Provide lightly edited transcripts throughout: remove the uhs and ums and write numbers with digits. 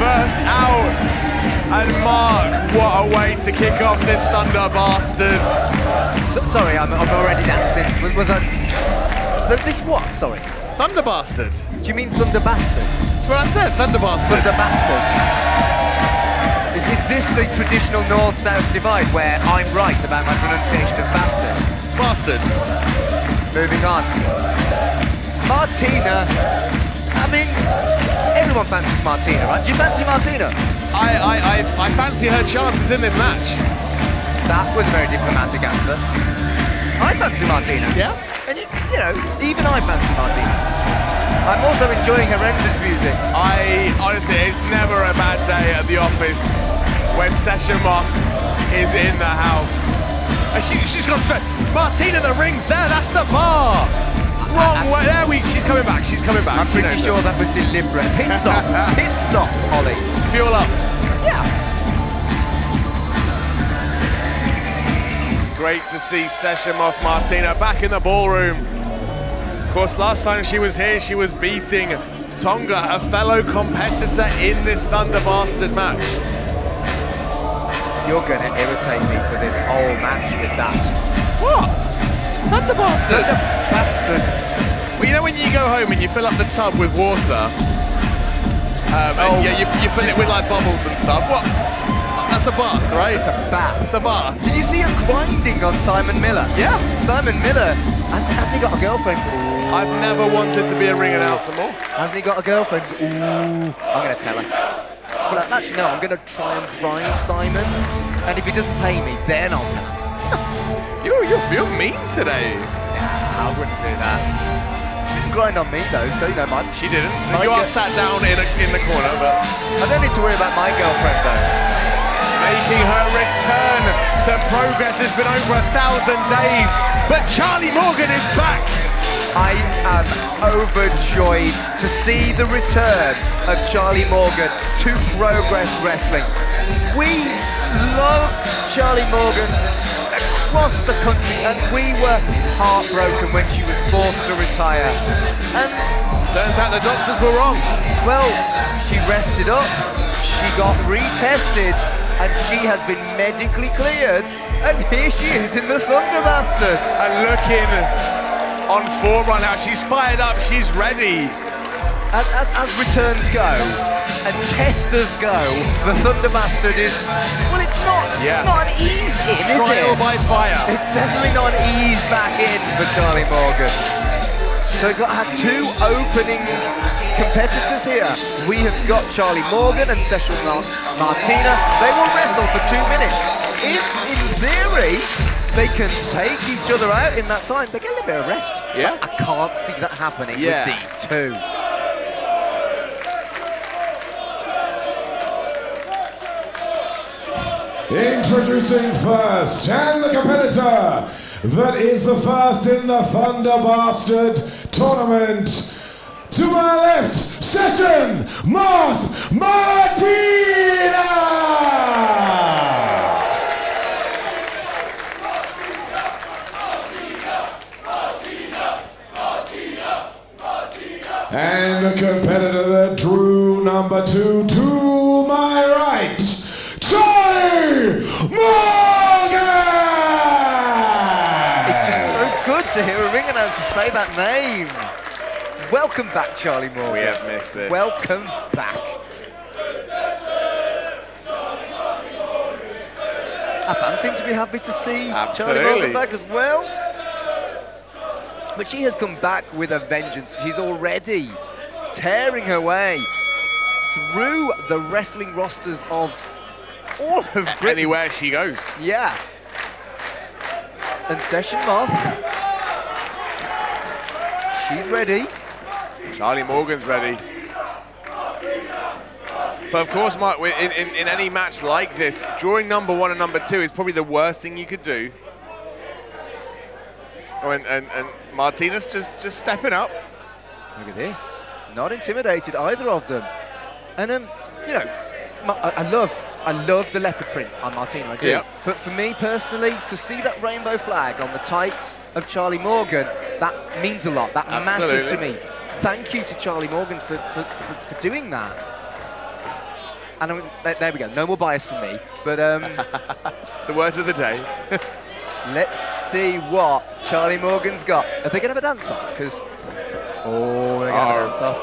first out. And Mark, what a way to kick off this Thunder bastard. Sorry, I'm already dancing. This what? Sorry. Thunder bastard. Do you mean Thunder bastard? That's what I said, Thunder bastard. Thunder bastard. Is this the traditional north-south divide where I'm right about my pronunciation of bastard? Bastard. Moving on. Martina. I mean, everyone fancies Martina, right? Do you fancy Martina? I fancy her chances in this match. That was a very diplomatic answer. I fancy Martina. Yeah? And you know, even I fancy Martina. I'm also enjoying her entrance music. I honestly, it's never a bad day at the office when Session Mark is in the house. And she's gone straight. Martina, the ring's there. That's the bar. Wrong way. There we. She's coming back. She's coming back. I'm pretty sure that was deliberate. Pit stop. Pit stop, Ollie. Fuel up. Yeah. Great to see Sessionmoff Martina back in the ballroom. Of course, last time she was here, she was beating Tonga, a fellow competitor in this Thunder Bastard match. You're going to irritate me for this whole match with that. What? Thunder Bastard. Thunder Bastard. Well, you know when you go home and you fill up the tub with water, and yeah, you fill it with like bubbles and stuff. What? That's a bath, right? It's a bath. It's a bath. Did you see her grinding on Simon Miller? Yeah. Simon Miller, hasn't he got a girlfriend? Ooh. I've never wanted to be a ring announcer more. Hasn't he got a girlfriend? Ooh. I'm going to tell her. Well, actually, no, I'm going to try and bribe Simon, and if he doesn't pay me, then I'll tell him. You feel mean today. Nah, I wouldn't do that. She didn't grind on me, though, so, you know, mine. She didn't. You are sat down in the corner, but... I don't need to worry about my girlfriend, though. Making her return to Progress. It's been over 1,000 days, but Charlie Morgan is back. I am overjoyed to see the return of Charlie Morgan to Progress Wrestling. We love Charlie Morgan across the country, and we were heartbroken when she was forced to retire. And turns out the doctors were wrong. Well, she rested up, she got retested, and she has been medically cleared, and here she is in the Thunder Bastard. And looking on form right now, she's fired up, she's ready. As returns go, and testers go, the Thunder Bastard is... Well, it's not an ease-in, is it? Trial by fire. It's definitely not an ease back in for Charlie Morgan. So we've got our two opening competitors here. We have got Charlie Morgan and Session Martina. They will wrestle for 2 minutes. If, in theory, they can take each other out in that time, they get a little bit of rest. Yeah. I can't see that happening with these two. Introducing first, and the competitor that is the first in the Thunder Bastard tournament. To my left, Session Moth Martina! And the competitor that drew number 2 to my right, Charlie Morgan! It's just so good to hear a ring announcer say that name. Welcome back, Charlie Morgan. We have missed this. Welcome back. Our fans seem to be happy to see Charlie Morgan back as well. But she has come back with a vengeance. She's already tearing her way through the wrestling rosters of all of Britain. Anywhere she goes. Yeah. And Session Moth, she's ready. Charlie Morgan's ready. But of course, Mike, in any match like this, drawing number 1 and number 2 is probably the worst thing you could do. Oh, and Martina's just stepping up. Look at this. Not intimidated, either of them. And, you know, I love the leopard print on Martina, I do. Yeah. But for me, personally, to see that rainbow flag on the tights of Charlie Morgan, that means a lot. That matters to me. Thank you to Charlie Morgan for doing that. And there we go, no more bias for me. But the words of the day. Let's see what Charlie Morgan's got. Are they going to have a dance-off? Because, oh, they're going to have a dance-off.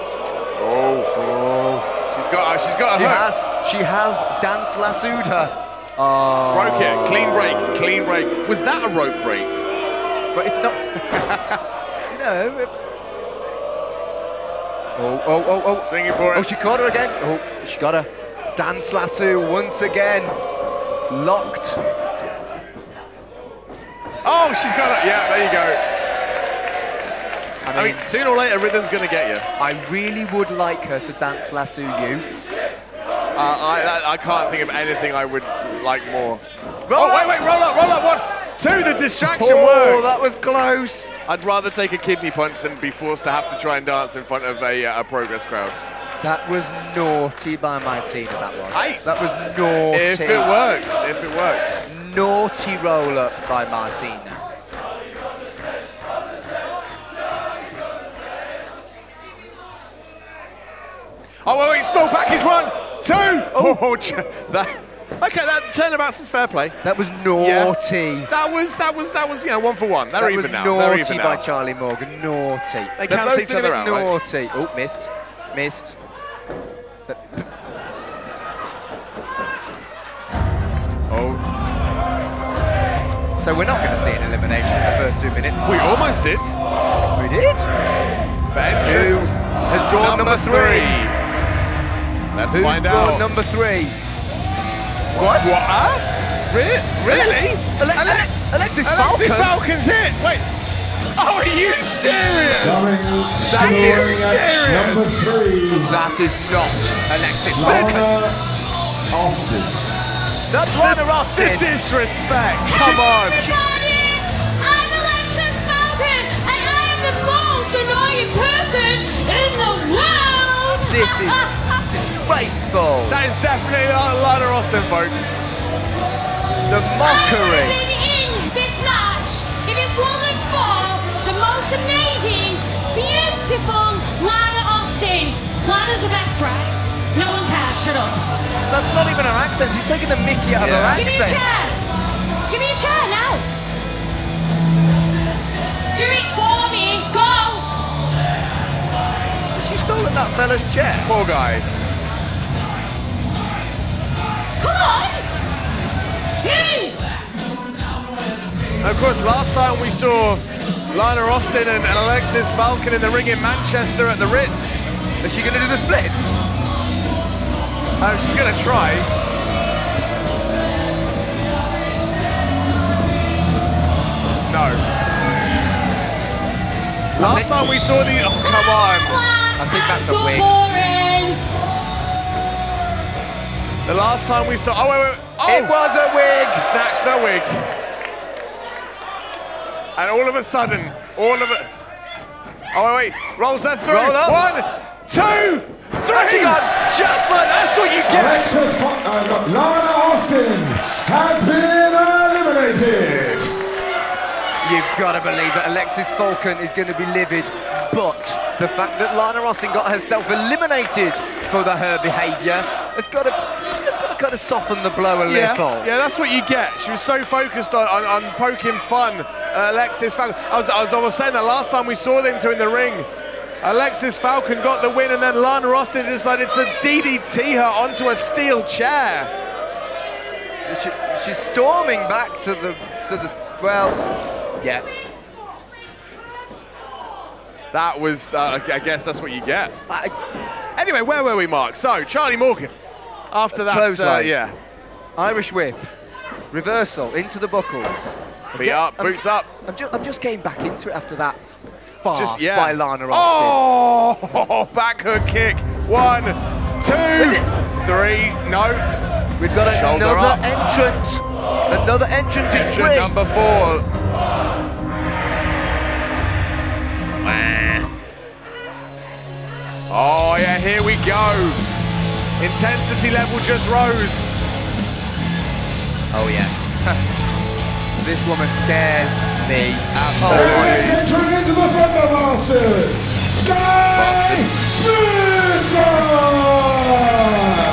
Oh, oh. She's got her hook. She has dance lassoed her. Oh. Broke it, clean break, clean break. Was that a rope break? But it's not, you know. It... Oh, oh, oh, oh. Swinging for it. Oh, she caught her again. Oh, she got her. Dance lasso once again. Locked. Oh, she's got it. Yeah, there you go. I mean, sooner or later, rhythm's going to get you. I really would like her to dance lasso you. I can't think of anything I would like more. Roll up. Wait, roll up, one, two, the distraction works. Oh, that was close. I'd rather take a kidney punch than be forced to have to try and dance in front of a progress crowd. That was naughty by my team, that was. That was naughty. If it works, if it works. Naughty roll-up by Martina. Oh, wait, small package, one, two. Oh, that 10 abouts is fair play. That was naughty. Yeah. That was, you know, 1 for 1. They're even now. That was naughty by Charlie Morgan, naughty. They cancel each other out, naughty. Right? Oh, missed. Oh. So we're not going to see an elimination in the first 2 minutes. We almost did. We did? Vengeance has drawn number three. Let's find out. Who's drawn number three? What? What? Really? Alexis Falcon's hit! Wait. Oh, are you serious? That is serious. Number three. That is not Alexis Falcon. Austin. That's Lana Austin. The disrespect. Come on. Everybody, I'm Alexis Falcon, and I am the most annoying person in the world. This is disgraceful. That is definitely not Lana Austin, folks. The mockery. I would have been in this match if it wasn't for the most amazing, beautiful Lana Austin. Lana's the best, right? No one cares, shut up. That's not even her accent, she's taking the mickey out of her accent. Give me a chair! Give me a chair now! Do it for me, go! She's stolen that fella's chair. Poor guy. Come on! Hey! Of course, last time we saw Lana Austin and Alexis Falcon in the ring in Manchester at the Ritz. Is she going to do the splits? Oh, she's going to try. No. Last time we saw the... Oh, come on. I think that's a wig. The last time we saw... Oh, wait. Oh! It was a wig. Snatched the wig. And all of a sudden, Oh, wait. Rolls that through. Roll up. 1, 2, 3! Just like that's what you get! Lana Austin has been eliminated! You've got to believe that Alexis Falcon is going to be livid, but the fact that Lana Austin got herself eliminated for her behaviour has got to kind of soften the blow a little. Yeah, that's what you get. She was so focused on poking fun at Alexis Falcon. I was almost saying that last time we saw them two in the ring, Alexis Falcon got the win, and then Lana Austin decided to DDT her onto a steel chair. She's storming back to the well, yeah. That was, I guess that's what you get. Anyway, where were we, Mark? So, Charlie Morgan, after that, yeah. Irish whip, reversal, into the buckles. Feet up, boots up. I'm just getting back into it after that. By Lana Austin. Oh, back hook kick. 1, 2, 3. No. We've got another entrant. Another entrant in three. Entrant number 4. Oh, yeah, here we go. Intensity level just rose. Oh, yeah. This woman scares me absolutely. Ladies entering into the Thundermaster, Sky Smithson!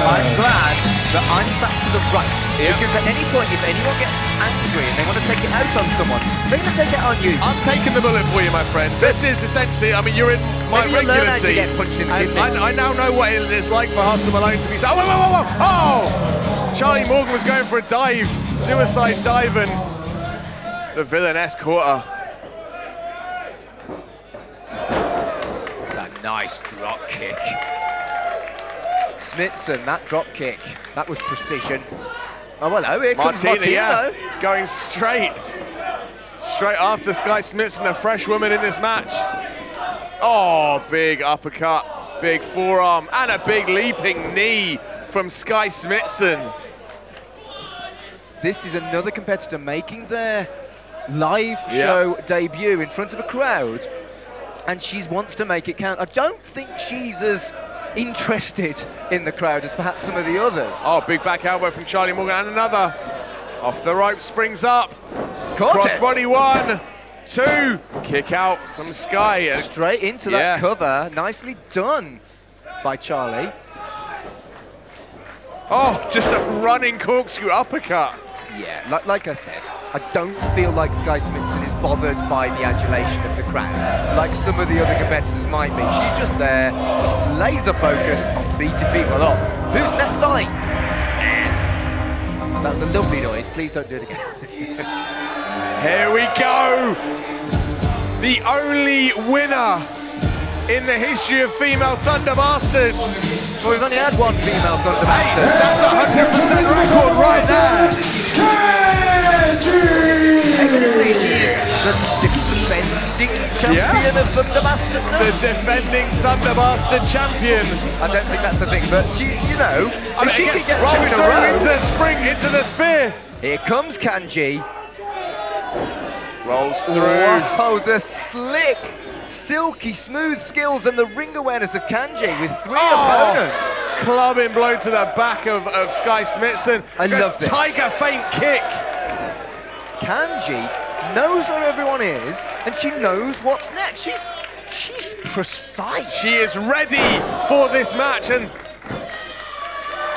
I'm glad that I'm sat to the right. Yep. Because at any point, if anyone gets angry and they want to take it out on someone, they're going to take it on you. I'm taking the bullet for you, my friend. This is essentially, I mean, you're in my regular seat. Maybe you learn how to get punched in the kidney. I now know what it is like for Hustle Malone to be saying, oh, whoa, whoa, whoa, whoa! Oh! Charlie Morgan was going for a dive, suicide dive, and the villainess quarter. It's a nice drop kick. Smithson, that drop kick, that was precision. Oh, hello, here comes Martina. Going straight after Sky Smithson, the fresh woman in this match. Oh, big uppercut, big forearm, and a big leaping knee from Sky Smithson. This is another competitor making their live show debut in front of a crowd, and she wants to make it count. I don't think she's as interested in the crowd as perhaps some of the others. Oh, big back elbow from Charlie Morgan, and another. Off the rope, springs up. Crossbody, 1, 2, kick out from Sky. Straight into that cover, nicely done by Charlie. Oh, just a running corkscrew uppercut. Yeah, like I said, I don't feel like Sky Smithson is bothered by the adulation of the crowd, like some of the other competitors might be. She's just there, laser-focused on beating people up. Who's next, I? That was a lovely noise. Please don't do it again. Here we go! The only winner in the history of female Thunder Bastards. Well, we've only had one female Thunder Bastard. That's a 100% record right there. Technically, she is the defending champion of Thunder Bastard. No? The defending Thunder Bastard champion. I don't think that's a thing, but she, you know, I mean, she can get right two in a row. Into the spring, into the spear. Here comes Kanji. Rolls through. Oh, the slick, silky, smooth skills and the ring awareness of Kanji with three opponents. Clubbing blow to the back of Sky Smithson. I love this. Tiger feint kick. Kanji knows where everyone is, and she knows what's next. She's precise. She is ready for this match, and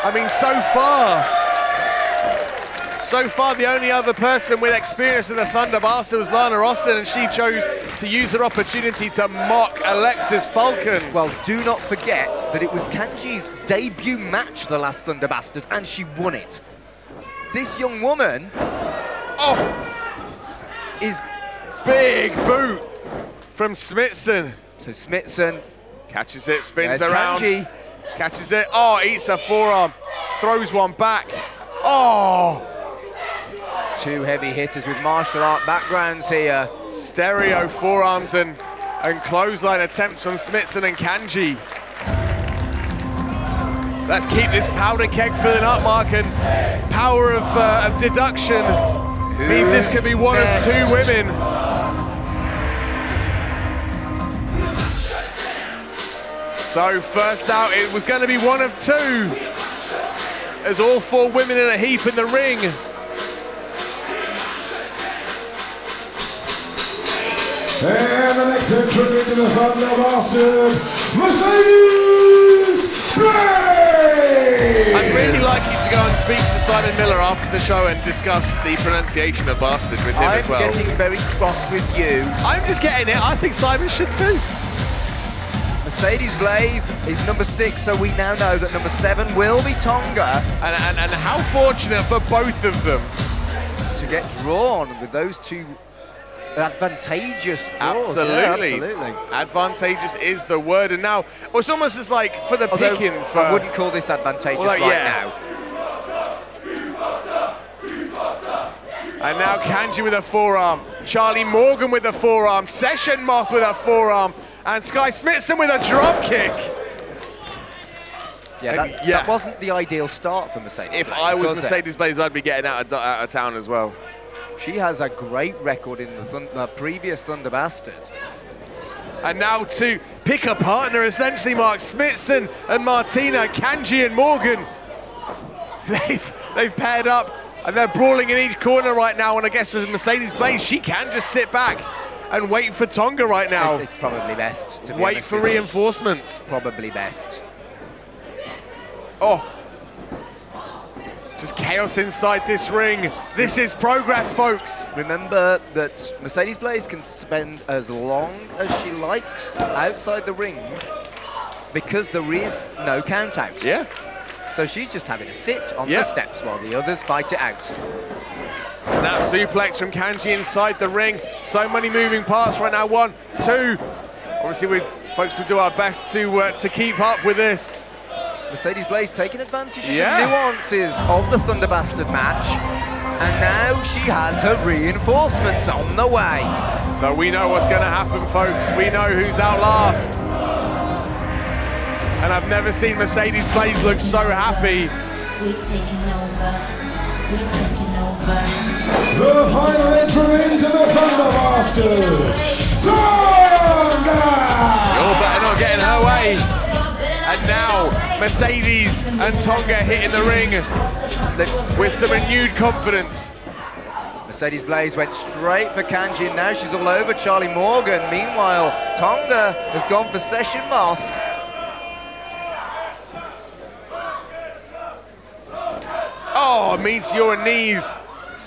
I mean, so far, the only other person with experience in the Thunder Bastard was Lana Austin, and she chose to use her opportunity to mock Alexis Falcon. Well, do not forget that it was Kanji's debut match, the last Thunder Bastard, and she won it. This young woman... is big boot from Smithson. So Smithson catches it, spins around. Kanji. Catches it. Oh, eats her forearm. Throws one back. Oh! Two heavy hitters with martial art backgrounds here. Stereo forearms and clothesline attempts from Smithson and Kanji. Let's keep this powder keg filling up, Mark, and power of deduction. Means this could be one of two women. So first out, it was going to be one of two. There's all four women in a heap in the ring. And the next entrant into the Thunder Bastard, Mercedes Grace! I'd really like you to go and speak to Simon Miller after the show and discuss the pronunciation of bastard with him as well. I'm getting very cross with you. I'm just getting it. I think Simon should too. Mercedes Blaze is number 6, so we now know that number 7 will be Tonga. And how fortunate for both of them. To get drawn with those two... advantageous draws. Absolutely. Yeah, absolutely. Advantageous is the word. And now, well, it's almost as like for the pickings. I wouldn't call this advantageous right now. And now Kanji with a forearm. Charlie Morgan with a forearm. Session Moth with a forearm. And Sky Smithson with a drop kick. Yeah, that wasn't the ideal start for Mercedes Blaze. If I was Mercedes Blaze, I'd be getting out of town as well. She has a great record in the previous Thunder Bastards. And now to pick a partner, essentially, Mark, Smithson and Martina, Kanji and Morgan. They've paired up, and they're brawling in each corner right now, and I guess with Mercedes Blaze, she can just sit back and wait for Tonga right now. It's probably best, to be honest. Wait for reinforcements. Probably best. Oh. Just chaos inside this ring. This is progress, folks. Remember that Mercedes Blaze can spend as long as she likes outside the ring because there is no count out. Yeah. So she's just having a sit on the steps while the others fight it out. Snap suplex from Kanji inside the ring. So many moving parts right now. 1, 2. Obviously, folks, we do our best to keep up with this. Mercedes Blaze taking advantage of the nuances of the Thunder Bastard match, and now she has her reinforcements on the way. So we know what's going to happen, folks. We know who's out last. And I've never seen Mercedes Blaze look so happy. We're taking over. We're taking over. The final entry into the Thunder Bastard, Tonga! You're better not get in her way. And now, Mercedes and Tonga hitting the ring with some renewed confidence. Mercedes Blaze went straight for Kanji, and now she's all over Charlie Morgan. Meanwhile, Tonga has gone for Session Moss. Oh, meets your knees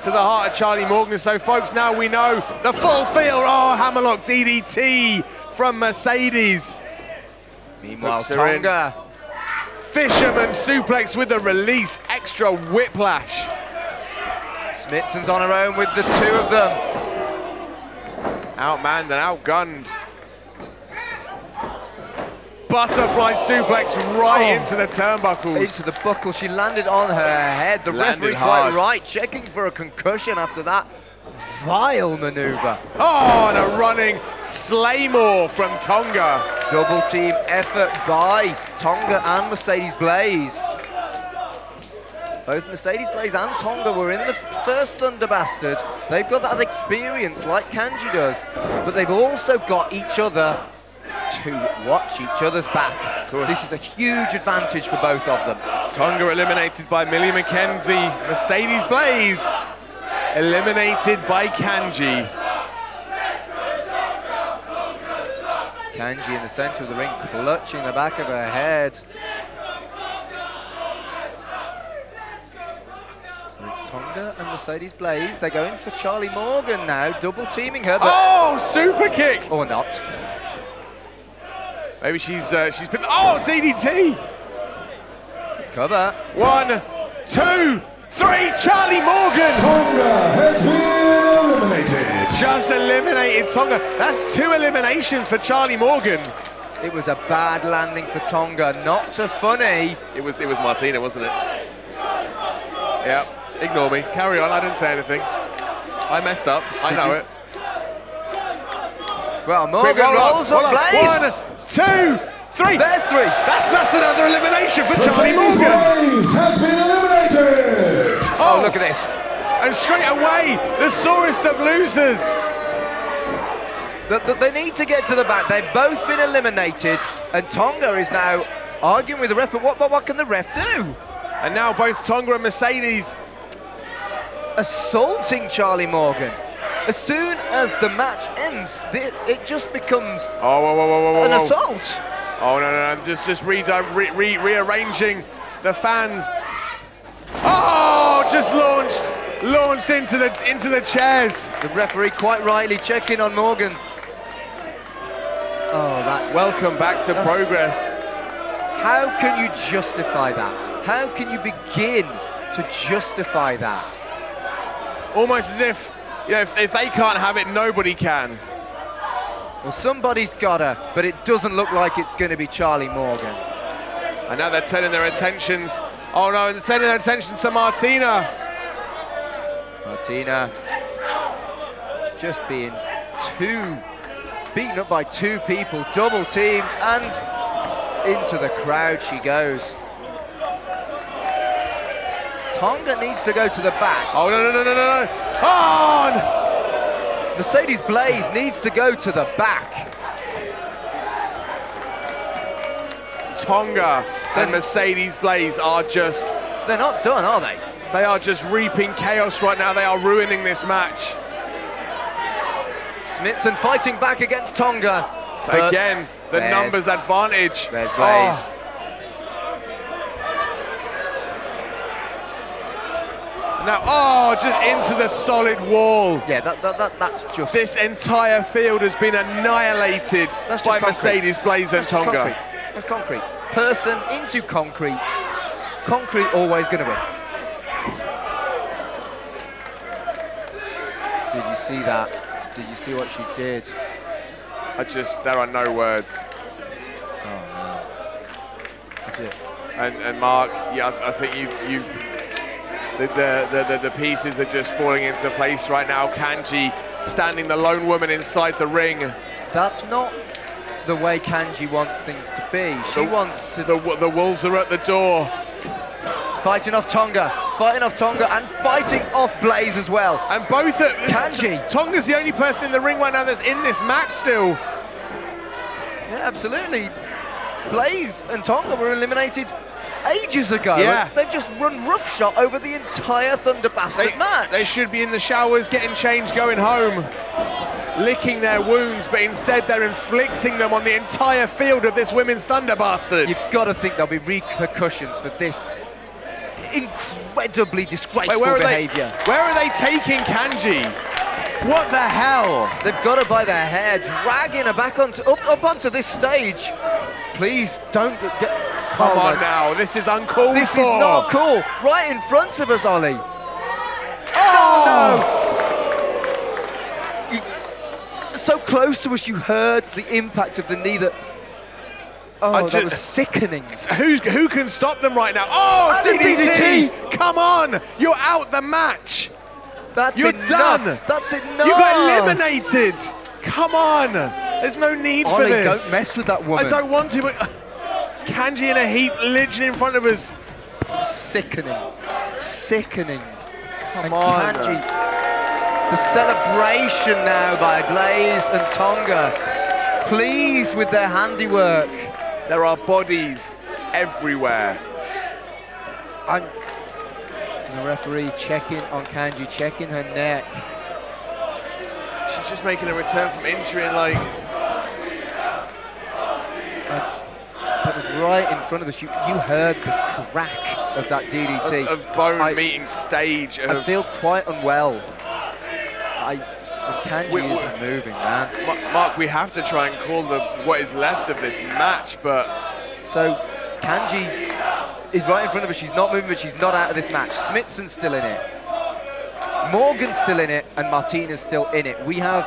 to the heart of Charlie Morgan. So, folks, now we know the full feel. Oh, hammerlock DDT from Mercedes. Meanwhile, Tonga. Fisherman suplex with the release, extra whiplash. Smitson's on her own with the two of them. Outmanned and outgunned. Butterfly suplex right into the turnbuckles. Into the buckle, she landed on her head. The referee quite right, checking for a concussion after that vile maneuver. Oh, and a running Slaymore from Tonga. Double team effort by Tonga and Mercedes Blaze. Both Mercedes Blaze and Tonga were in the first Thunder Bastard. They've got that experience like Kanji does, but they've also got each other to watch each other's back. This is a huge advantage for both of them. Tonga eliminated by Millie McKenzie. Mercedes Blaze eliminated by Kanji. Kanji in the center of the ring, clutching the back of her head. So it's Tonga and Mercedes Blaze. They're going for Charlie Morgan now, double teaming her. Oh, super kick! Or not. Maybe she's been. Oh, DDT! Cover. 1, 2, 3, Charlie Morgan! Tonga has been eliminated. Just eliminated Tonga. That's 2 eliminations for Charlie Morgan. It was a bad landing for Tonga, not so funny. It was Martina, wasn't it? Yeah, ignore me. Carry on, I didn't say anything. I messed up, I know it. Well, Morgan rolls on Blaze. 1, 2, 3. There's 3. That's another elimination for Charlie Morgan. Blaze has been eliminated. Oh, look at this. And straight away, the sorest of losers. They need to get to the back. They've both been eliminated, and Tonga is now arguing with the ref, but what can the ref do? And now both Tonga and Mercedes assaulting Charlie Morgan. As soon as the match ends, it just becomes an assault. Oh, no, just rearranging the fans. Oh, just launched into the chairs. The referee quite rightly checking on Morgan. Oh, that's... Welcome back to progress. How can you justify that? How can you begin to justify that? Almost as if, you know, if they can't have it, nobody can. Well, somebody's gotta, but it doesn't look like it's going to be Charlie Morgan. And now they're turning their attentions. Oh no, and turning their attention to Martina. Martina just being beaten up by 2 people, double teamed, and into the crowd she goes. Tonga needs to go to the back. Oh no. On! Mercedes Blaze needs to go to the back. Tonga and Mercedes Blaze are just... They're not done, are they? They are just reaping chaos right now. They are ruining this match. Smithson fighting back against Tonga. Again, the numbers advantage. There's Blaze. now. Oh, just into the solid wall. Yeah, that's just... This entire field has been annihilated by Mercedes-Blaze and Tonga. That's concrete. Person into concrete. Concrete always going to win. Did you see that? Did you see what she did? I just... There are no words. Oh, no. That's it. And Mark, yeah, I think you've the pieces are just falling into place right now. Kanji standing the lone woman inside the ring. That's not the way Kanji wants things to be. She wants to... The wolves are at the door. Fighting off Tonga, and fighting off Blaze as well. And both at... Kanji. Tonga's the only person in the ring right now that's in this match still. Yeah, absolutely. Blaze and Tonga were eliminated ages ago. Yeah. They've just run roughshod over the entire Thunder Bastard match. They should be in the showers, getting changed, going home, licking their wounds, but instead they're inflicting them on the entire field of this women's Thunder Bastard. You've got to think there'll be repercussions for this incredibly disgraceful behaviour. Where are they taking Kanji? What the hell? They've got her by their hair, dragging her back onto, up onto this stage. Please don't get... Come on now, this is uncalled for. This is not cool. Right in front of us, Ollie. Oh! No. So close to us, you heard the impact of the knee that... Oh, that was sickening. Who can stop them right now? Oh, DDT! Come on! You're out the match! You're done! That's enough! You got eliminated! Come on! There's no need for this. Don't mess with that woman. I don't want to, but Kanji in a heap, literally in front of us. Sickening. Sickening. Come on. Kanji. The celebration now by Blaze and Tonga. Pleased with their handiwork. There are bodies everywhere. And the referee checking on Kanji, checking her neck. She's just making a return from injury and like... That was right in front of us. You heard the crack of that DDT. Of bone meeting stage. I feel quite unwell. Kanji isn't moving, man. Mark, we have to try and call what is left of this match, but... So, Kanji is right in front of us. She's not moving, but she's not out of this match. Smitson's still in it. Morgan's still in it, and Martina's still in it. We have...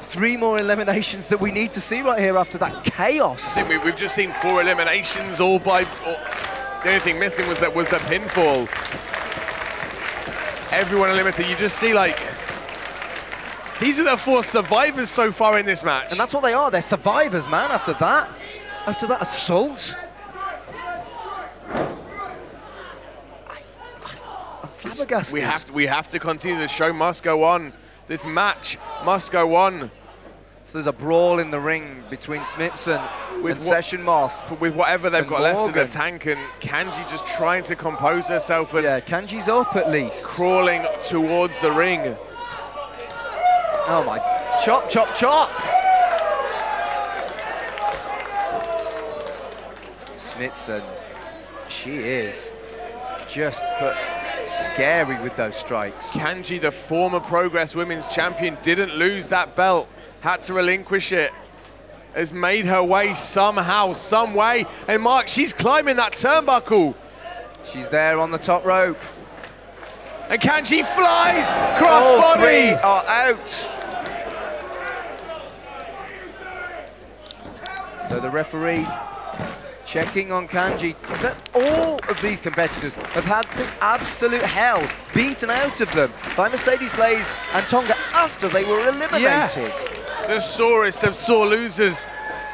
3 more eliminations that we need to see right here after that chaos. I think we've just seen 4 eliminations, all by... the only thing missing was the pinfall. Everyone eliminated. You just see, like... These are the 4 survivors so far in this match. And that's what they are. They're survivors, man, after that. After that assault. I'm flabbergasted. We have to continue. The show must go on. This match must go on. So there's a brawl in the ring between Smitson and Session Moth. With whatever they've got left in the tank, and Kanji just trying to compose herself. And yeah, Kanji's up at least. Crawling towards the ring. Oh my, chop, chop, chop. Smitson, she is just, scary with those strikes. Kanji, the former Progress Women's Champion, didn't lose that belt, had to relinquish it, has made her way somehow, some way, and Mark, she's climbing that turnbuckle. She's there on the top rope. And Kanji flies, crossbody. All 3 are out. So the referee checking on Kanji. All of these competitors have had the absolute hell beaten out of them by Mercedes-Blaze and Tonga after they were eliminated. Yeah. The sorest of sore losers.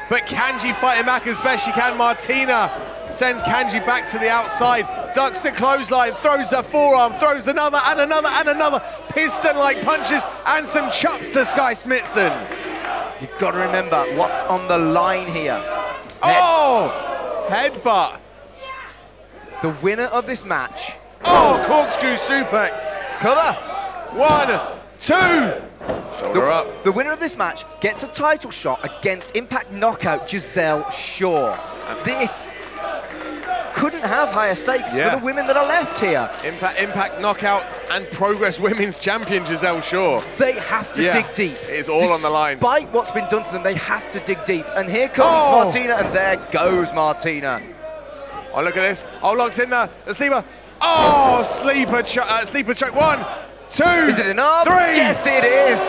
But Kanji fighting back as best she can. Martina sends Kanji back to the outside, ducks the clothesline, throws her forearm, throws another and another and another. Piston-like punches and some chops to Sky Smitson. You've got to remember what's on the line here. Oh! Headbutt. The winner of this match. Oh, corkscrew suplex. Cover. 1, 2. Shoulder up. The winner of this match gets a title shot against Impact Knockout Giselle Shaw. This could couldn't have higher stakes for the women that are left here. Impact Knockouts and Progress Women's Champion Giselle Shaw. They have to dig deep. It's all on the line. Despite what's been done to them, they have to dig deep. And here comes Martina, and there goes Martina. Oh, look at this. Oh, locked in there. The sleeper. Oh, sleeper choke. 1, 2, Is it enough? 3. Yes, it is.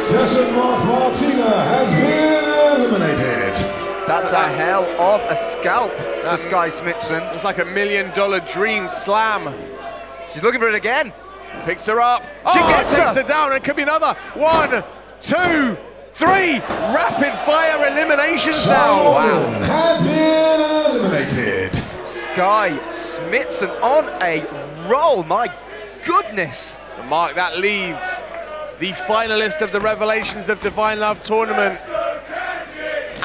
Session Martina has been eliminated. That's a hell of a scalp for Skye Smithson. It's like $1 million dream slam. She's looking for it again. Picks her up. She takes her down. It could be another. 1, 2, 3. Rapid fire eliminations now. Wow. Has been eliminated. Skye Smithson on a roll. My goodness. Mark, that leaves the finalist of the Revelations of Divine Love tournament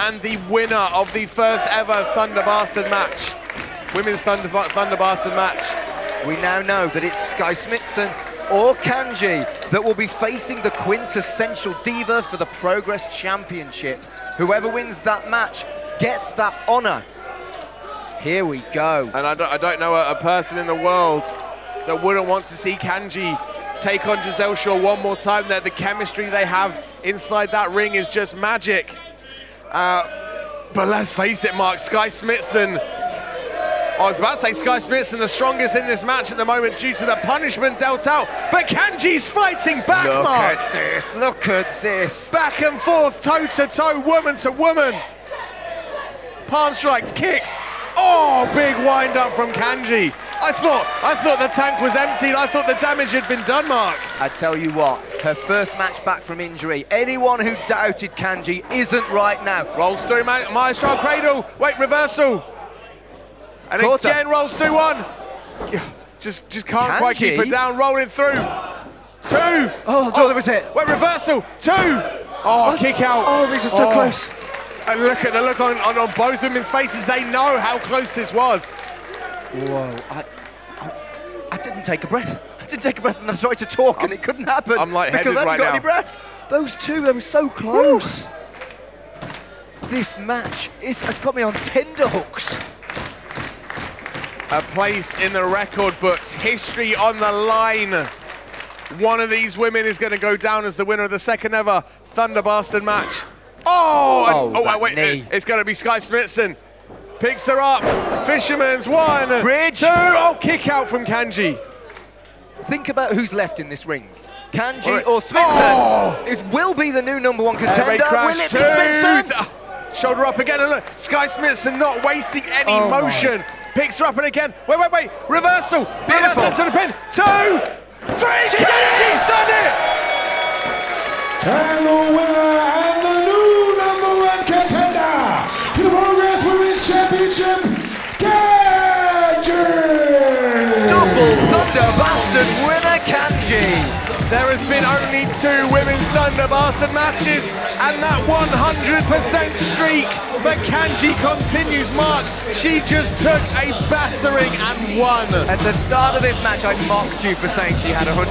and the winner of the first ever Thunder Bastard match, women's Thunder Bastard match. We now know that it's Skye Smithson or Kanji that will be facing the quintessential diva for the Progress Championship. Whoever wins that match gets that honor. Here we go. And I don't know a person in the world that wouldn't want to see Kanji take on Giselle Shaw one more time. That the chemistry they have inside that ring is just magic. But let's face it, Mark, Skye Smithson. I was about to say Skye Smithson, the strongest in this match at the moment due to the punishment dealt out. But Kanji's fighting back, Mark. Look at this, look at this. Back and forth, toe to toe, woman to woman. Palm strikes, kicks. Oh, big wind up from Kanji. I thought the tank was emptied. I thought the damage had been done, Mark. I tell you what, her first match back from injury. Anyone who doubted Kanji isn't right now. Rolls through, Maestro Cradle. Wait, reversal. And again, rolls through 1. Just can't quite keep it down. Rolling through. 2. Oh, that was it. Wait, reversal. 2. Oh, kick out. Oh, these are so close. And look at the look on both women's faces. They know how close this was. Whoa, I didn't take a breath. I didn't take a breath and I tried to talk and it couldn't happen. I'm lightheaded because I haven't got any breath. Those two, they were so close. Woo. This match has got me on tenderhooks. A place in the record books, history on the line. One of these women is going to go down as the winner of the second ever Thunder Bastard match. Wait, it's going to be Skye Smithson. Picks her up, Fisherman's 1, 2, kick out from Kanji. Think about who's left in this ring. Kanji or Smithson. Oh. It will be the new number 1 contender. Will it be Smithson? Shoulder up again, and look, Skye Smithson not wasting any motion. Picks her up and again, wait, reversal. Beautiful. Reversal to the pin, 2, 3, Kanji's done it! And the winner and the new number 1 contender, the Progress Women's Championship, Kanji! Double Thunder Bastard winner, Kanji! There has been only 2 women's Thunder Bastard matches, and that 100% streak for Kanji continues, Mark. She just took a battering and won. At the start of this match, I mocked you for saying she had 100%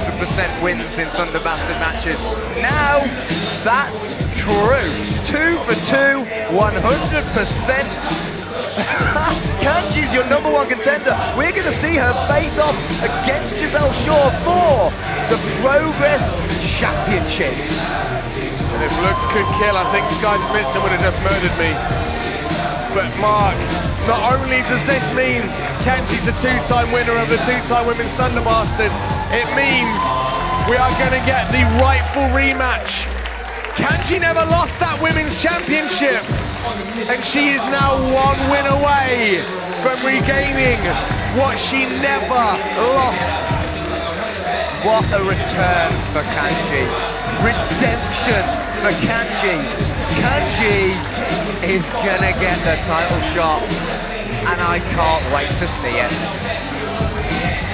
wins in Thunder Bastard matches. Now, that's true. 2 for 2, 100%. Kanji's your number 1 contender. We're going to see her face off against Giselle Shaw for the Progress Championship. And if looks could kill, I think Skye Smithson would have just murdered me. But Mark, not only does this mean Kanji's a 2-time winner of the 2-time Women's Thunder Bastard, it means we are going to get the rightful rematch. Kanji never lost that Women's Championship. And she is now 1 win away from regaining what she never lost. What a return for Kanji. Redemption for Kanji. Kanji is gonna get the title shot, and I can't wait to see it.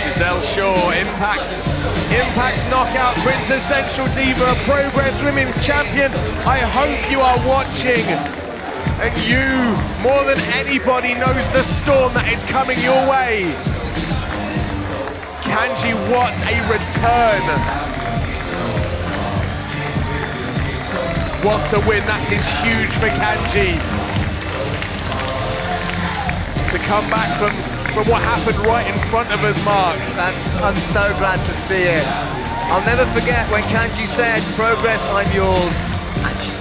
Giselle Shaw, Impact's Knockout, quintessential diva, Progress Women's Champion. I hope you are watching. And you, more than anybody, knows the storm that is coming your way. Kanji, what a return. What a win, that is huge for Kanji. to come back from what happened right in front of us, Mark. I'm so glad to see it. I'll never forget when Kanji said, "Progress, I'm yours," and she